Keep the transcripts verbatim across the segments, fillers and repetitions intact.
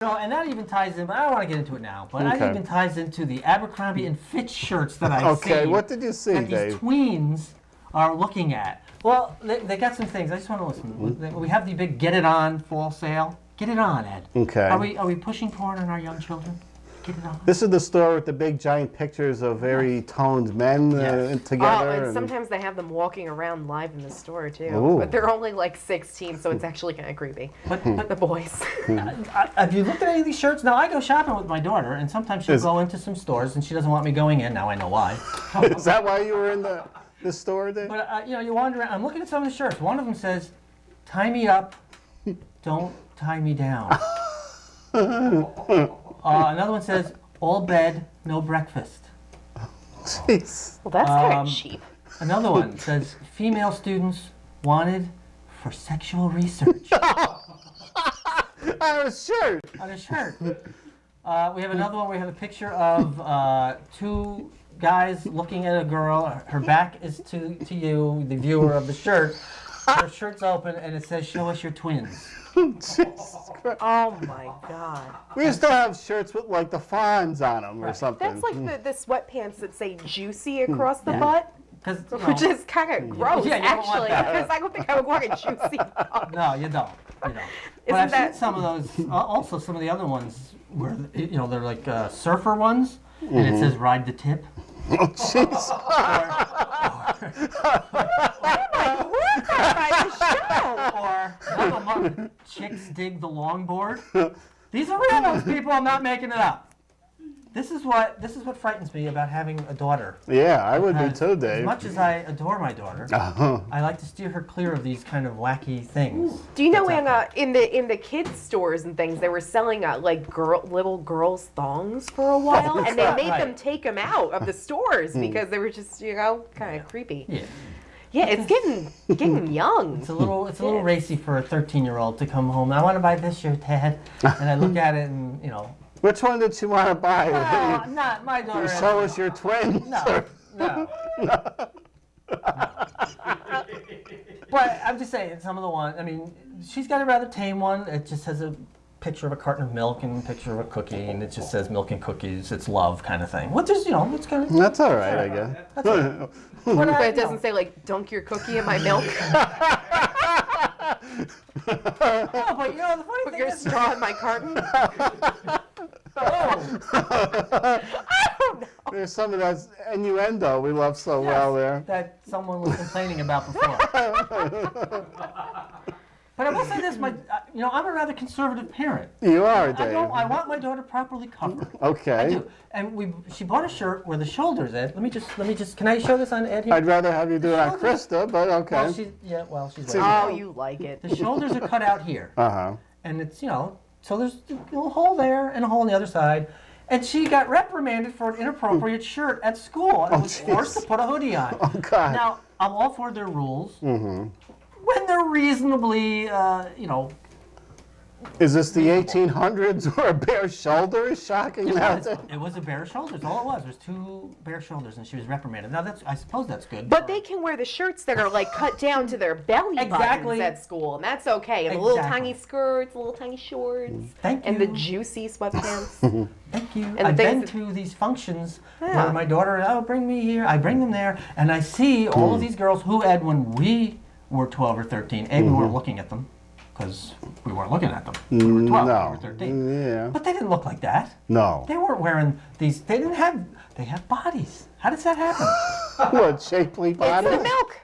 No, and that even ties in, but I don't want to get into it now, but okay. that even ties into the Abercrombie and Fitch shirts that I've okay, seen. Okay, what did you see, that Dave? These tweens are looking at. Well, they, they got some things. I just want to listen. Mm-hmm. We have the big Get It On fall sale. Get it on, Ed. Okay. Are we, are we pushing porn on our young children? Get it on. This is the store with the big giant pictures of very toned men yes. uh, together. Oh, and, and sometimes they have them walking around live in the store, too. Ooh. But they're only like sixteen, so it's actually kind of creepy. But, but the boys. Have you looked at any of these shirts? Now, I go shopping with my daughter, and sometimes she'll is, go into some stores, and she doesn't want me going in. Now I know why. Is that why you were in the... The store there? But, uh, you know, you wander around. I'm looking at some of the shirts. One of them says, tie me up, don't tie me down. uh, another one says, all bed, no breakfast. Jeez. Well, that's um, kind of cheap. Another one says, female students wanted for sexual research. On a shirt. On a shirt. Uh, we have another one. We have a picture of uh, two... guys looking at a girl, her back is to, to you, the viewer of the shirt. Her shirt's open and it says, show us your twins. Jesus Christ. Oh my God. We used to have shirts with like the fawns on them right. or something. That's like mm. the, the sweatpants that say juicy across the yeah. butt. No. Which is kind of gross, yeah, actually, because I don't think I would want a juicy dog. No, you don't. You don't. But I've that... seen some of those, uh, also some of the other ones where, you know, they're like uh, surfer ones, mm-hmm. and it says ride the tip. Oh, jeez. Or, or, or, or chicks dig the longboard. These are real ones, people. I'm not making it up. This is what this is what frightens me about having a daughter. Yeah, I would be too, Dave. As much as I adore my daughter, uh-huh. I like to steer her clear of these kind of wacky things. Do you know in uh, in the in the kids stores and things they were selling uh, like girl little girls' thongs for a while, and they made right. them take them out of the stores because they were just you know kind of yeah. creepy. Yeah. Yeah, it's getting getting young. It's a little it's a little racy for a thirteen-year-old to come home. I want to buy this shirt, Dad, and I look at it and you know. Which one did you want to buy? No, you, not my daughter. You show us your twins. No, no. no. But I'm just saying, some of the ones, I mean, she's got a rather tame one. It just has a picture of a carton of milk and a picture of a cookie, and it just says milk and cookies. It's love kind of thing. What is, you know, it's kind of... That's all right, I guess. That's all right. But I, it doesn't no. say, like, dunk your cookie in my milk. No, but you know, the funny Put thing your is... straw in my carton? Oh. I don't know. There's some of that innuendo we love so yes, well there. That someone was complaining about before. But I will say this, my, you know, I'm a rather conservative parent. You are, Dave. I, don't, I want my daughter properly covered. Okay. I do. And we, she bought a shirt where the shoulders, Ed, let me just, let me just, can I show this on Ed here? I'd rather have you do it on Krista, but okay. Well, she, yeah, well, she's like, oh, you like it. The shoulders are cut out here. Uh-huh. And it's, you know, so there's a little hole there and a hole on the other side. And she got reprimanded for an inappropriate shirt at school and oh, was forced geez. to put a hoodie on. Oh, God. Now, I'm all for their rules. Mm-hmm. When they're reasonably, uh, you know. Is this the eighteen hundreds where a bare shoulder is shocking? It was, it was a bare shoulders. All it was was two bare shoulders, and she was reprimanded. Now that's, I suppose that's good. But they can wear the shirts that are like cut down to their belly exactly. buttons at school, and that's okay. And the exactly. little tiny skirts, little tiny shorts, Thank you. and the juicy sweatpants. Thank you. And I've been to these functions yeah. where my daughter, oh, bring me here. I bring them there, and I see all mm. of these girls who, Ed, when we were twelve or thirteen, A, mm-hmm. we weren't looking at them. Because we weren't looking at them. We were twelve, no. we were thirteen. Yeah. But they didn't look like that. No. They weren't wearing these, they didn't have, they have bodies. How does that happen? What, shapely bodies? It's the milk.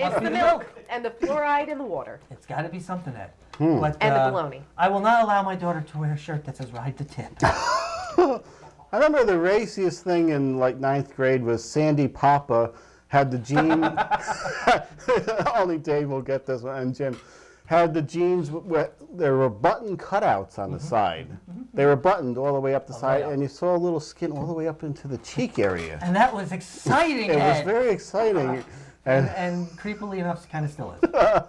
It's the milk. And the fluoride in the water. It's got to be something, Ed. Hmm. But, and uh, the bologna. I will not allow my daughter to wear a shirt that says ride the tip. I remember the raciest thing in like ninth grade was Sandy Papa had the jean. Only Dave will get this one, and Jim. Had the jeans, there were button cutouts on the mm-hmm. side. Mm-hmm. They were buttoned all the way up the all side, up. and you saw a little skin all the way up into the cheek area. And that was exciting, It Ed. was very exciting. Uh, and, and, and creepily enough, kind of still is. uh.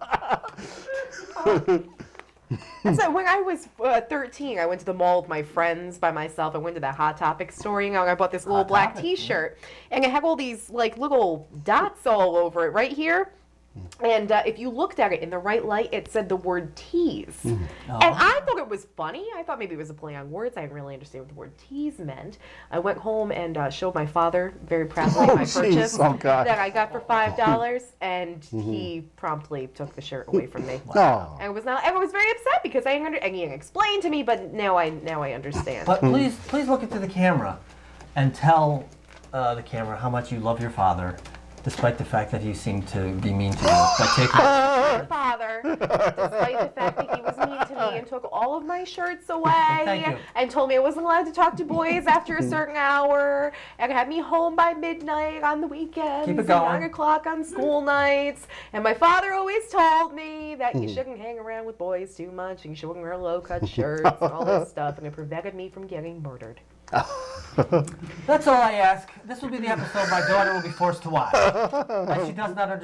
So when I was uh, thirteen, I went to the mall with my friends by myself. I went to that Hot Topic store, you know, and I bought this little Hot black T-shirt. And it had all these, like, little dots all over it right here. And uh, if you looked at it in the right light, it said the word tease. Mm. Oh. And I thought it was funny. I thought maybe it was a play on words. I didn't really understand what the word tease meant. I went home and uh, showed my father very proudly oh, my geez. purchase oh, that I got for five dollars, and mm-hmm. he promptly took the shirt away from me. Wow. Oh. I was not, I was very upset because I under, and he explained to me, but now I, now I understand. But please, please look into the camera and tell uh, the camera how much you love your father. Despite the fact that he seemed to be mean to you by taking my father, despite the fact that he was mean to me and took all of my shirts away and told me I wasn't allowed to talk to boys after a certain hour and had me home by midnight on the weekends, Keep it going. nine o'clock on school nights. And my father always told me that you shouldn't hang around with boys too much and you shouldn't wear low-cut shirts and all that stuff, and it prevented me from getting murdered. That's all I ask. This will be the episode my daughter will be forced to watch. But she does not understand.